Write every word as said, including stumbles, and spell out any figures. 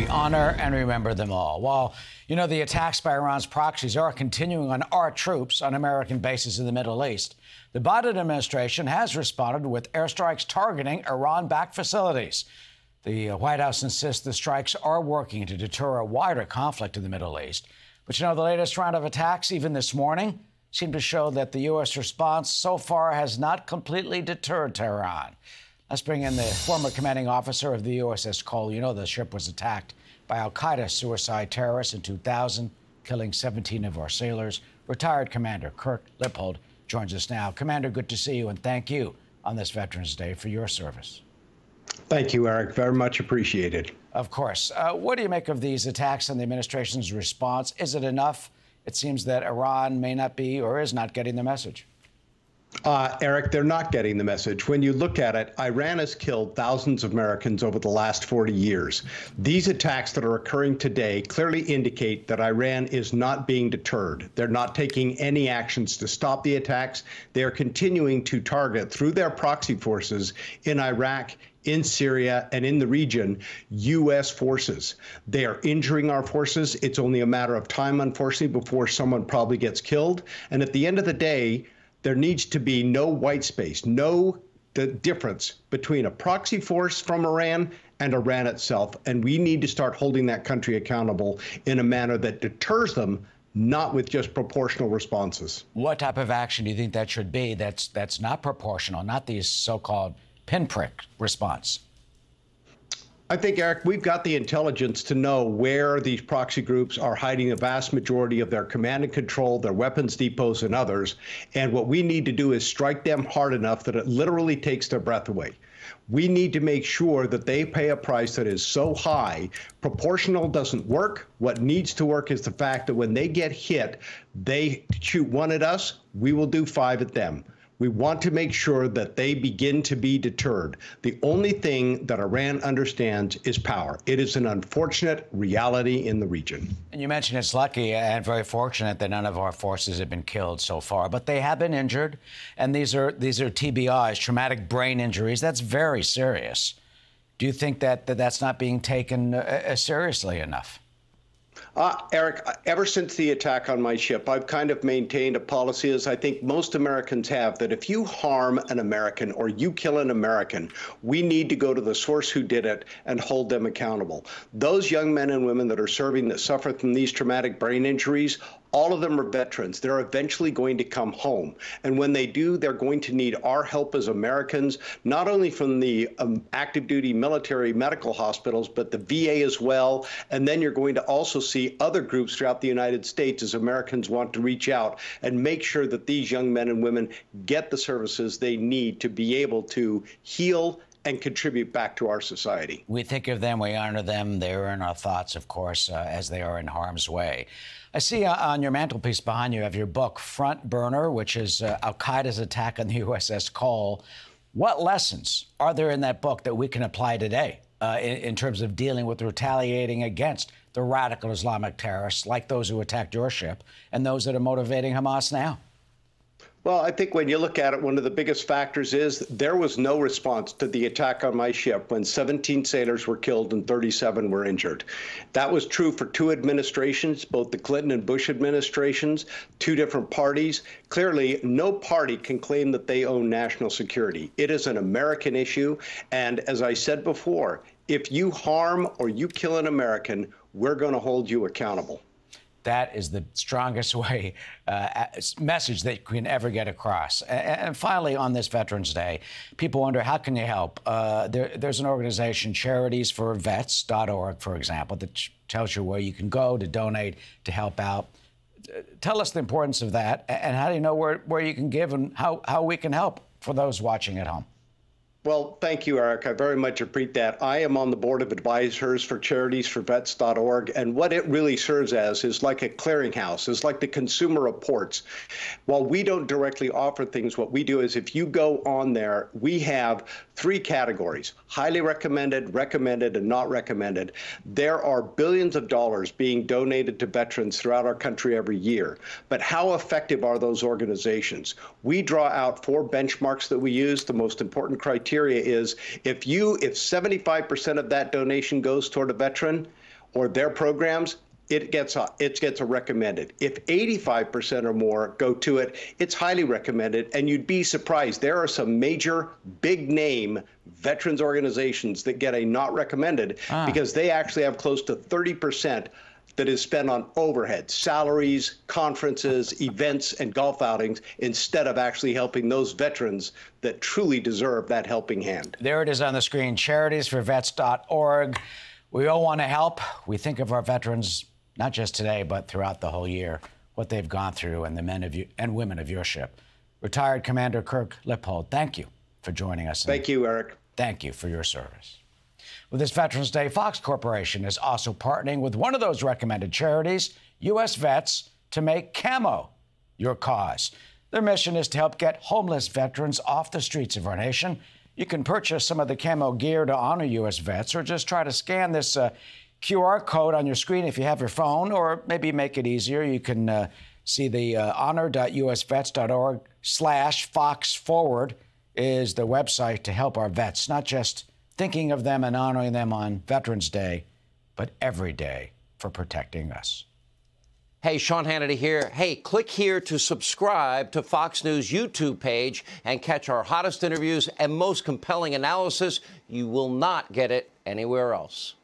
We honor and remember them all. While, you know, the attacks by Iran's proxies are continuing on our troops on American bases in the Middle East, the Biden administration has responded with airstrikes targeting Iran-backed facilities. The White House insists the strikes are working to deter a wider conflict in the Middle East. But, you know, the latest round of attacks, even this morning, seem to show that the U S response so far has not completely deterred Tehran. Let's bring in the former commanding officer of the U S S Cole. You know the ship was attacked by Al Qaeda suicide terrorists in two thousand, killing seventeen of our sailors. Retired Commander Kirk Lippold joins us now. Commander, good to see you, and thank you on this Veterans Day for your service. Thank you, Eric. Very much appreciated. Of course. Uh, what do you make of these attacks and the administration's response? Is it enough? It seems that Iran may not be or is not getting the message. Uh, Eric, they're not getting the message. When you look at it, Iran has killed thousands of Americans over the last forty years. These attacks that are occurring today clearly indicate that Iran is not being deterred. They're not taking any actions to stop the attacks. They're continuing to target through their proxy forces in Iraq, in Syria, and in the region, U S forces. They are injuring our forces. It's only a matter of time, unfortunately, before someone probably gets killed. And at the end of the day, there needs to be no white space, no the difference between a proxy force from Iran and Iran itself. And we need to start holding that country accountable in a manner that deters them, not with just proportional responses. What type of action do you think that should be that's, that's not proportional, not these so-called pinprick response? I think, Eric, we've got the intelligence to know where these proxy groups are hiding the vast majority of their command and control, their weapons depots, and others. And what we need to do is strike them hard enough that it literally takes their breath away. We need to make sure that they pay a price that is so high. Proportional doesn't work. What needs to work is the fact that when they get hit, they shoot one at us, we will do five at them. We want to make sure that they begin to be deterred. The only thing that Iran understands is power. It is an unfortunate reality in the region. And you mentioned it's lucky and very fortunate that none of our forces have been killed so far, but they have been injured. And these are these are T B Is, traumatic brain injuries. That's very serious. Do you think that, that that's not being taken uh, seriously enough? Uh, Eric, ever since the attack on my ship, I've kind of maintained a policy, as I think most Americans have, that if you harm an American or you kill an American, we need to go to the source who did it and hold them accountable. Those young men and women that are serving that suffer from these traumatic brain injuries, all of them are veterans. They're eventually going to come home. And when they do, they're going to need our help as Americans, not only from the um, active duty military medical hospitals, but the V A as well. And then you're going to also see other groups throughout the United States as Americans want to reach out and make sure that these young men and women get the services they need to be able to heal and contribute back to our society. We think of them, we honor them. They're in our thoughts, of course, uh, as they are in harm's way. I see uh, on your mantelpiece behind you, you have your book, Front Burner, which is uh, Al-Qaeda's attack on the U S S Cole. What lessons are there in that book that we can apply today uh, in, in terms of dealing with retaliating against the radical Islamic terrorists, like those who attacked your ship, and those that are motivating Hamas now? Well, I think when you look at it, one of the biggest factors is there was no response to the attack on my ship when seventeen sailors were killed and thirty-seven were injured. That was true for two administrations, both the Clinton and Bush administrations, two different parties. Clearly, no party can claim that they own national security. It is an American issue. And as I said before, if you harm or you kill an American, we're going to hold you accountable. That is the strongest way, uh, message that you can ever get across. And finally, on this Veterans Day, people wonder, how can you help? Uh, there, there's an organization, Charities for Vets dot org, for example, that tells you where you can go to donate, to help out. Tell us the importance of that, and how do you know where, where you can give and how, how we can help for those watching at home? Well, thank you, Eric. I very much appreciate that. I am on the board of advisors for Charities for Vets dot org, and what it really serves as is like a clearinghouse. It's like the Consumer Reports. While we don't directly offer things, what we do is if you go on there, we have three categories: highly recommended, recommended, and not recommended. There are billions of dollars being donated to veterans throughout our country every year. But how effective are those organizations? We draw out four benchmarks that we use. The most important criteria is if you, if seventy-five percent of that donation goes toward a veteran, or their programs, it gets it gets recommended. If eighty-five percent or more go to it, it's highly recommended, and you'd be surprised. There are some major, big-name veterans organizations that get a not recommended ah. because they actually have close to thirty percent that is spent on overhead, salaries, conferences, events, and golf outings, instead of actually helping those veterans that truly deserve that helping hand. There it is on the screen, Charities for Vets dot org. We all want to help. We think of our veterans not just today, but throughout the whole year, what they've gone through, and the men of you, and women of your ship. Retired Commander Kirk Lippold, thank you for joining us. Thank you, Eric. Thank you for your service. With this Veterans Day, Fox Corporation is also partnering with one of those recommended charities, U S. Vets, to make camo your cause. Their mission is to help get homeless veterans off the streets of our nation. You can purchase some of the camo gear to honor U S. Vets, or just try to scan this uh, Q R code on your screen if you have your phone, or maybe make it easier. You can uh, see the uh, honor dot U S vets dot org slash fox forward is the website to help our vets, not just thinking of them and honoring them on Veterans Day, but every day, for protecting us. Hey, Sean Hannity here. Hey, click here to subscribe to Fox News' YouTube page and catch our hottest interviews and most compelling analysis. You will not get it anywhere else.